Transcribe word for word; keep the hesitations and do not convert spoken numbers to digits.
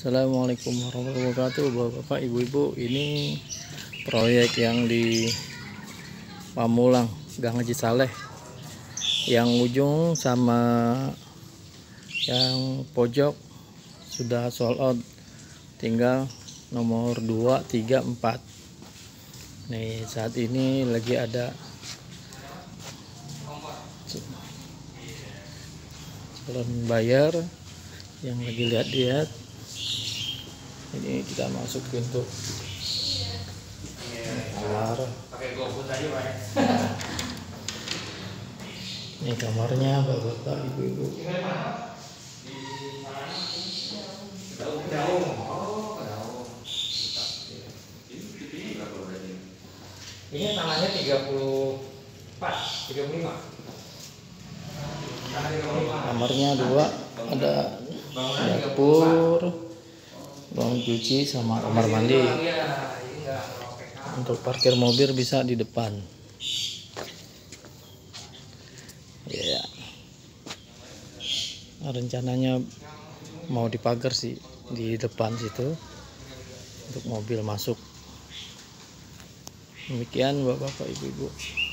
Assalamualaikum warahmatullahi wabarakatuh. Bapak-bapak, ibu-ibu, ini proyek yang di Pamulang, Gang Haji Saleh, yang ujung sama yang pojok sudah sold out, tinggal nomor dua, tiga, empat. Nih, saat ini lagi ada calon buyer yang lagi lihat-lihat. Ini kita masuk pintu kamar. Ini kamarnya, bapak-bapak, ibu-ibu. Ini tangannya tiga puluh empat, tiga puluh lima. Kamarnya dua, ada dapur, ruang cuci, sama kamar mandi. Untuk parkir mobil bisa di depan. Ya, yeah. Rencananya mau dipagar sih di depan situ untuk mobil masuk. Demikian bapak-bapak, ibu-ibu.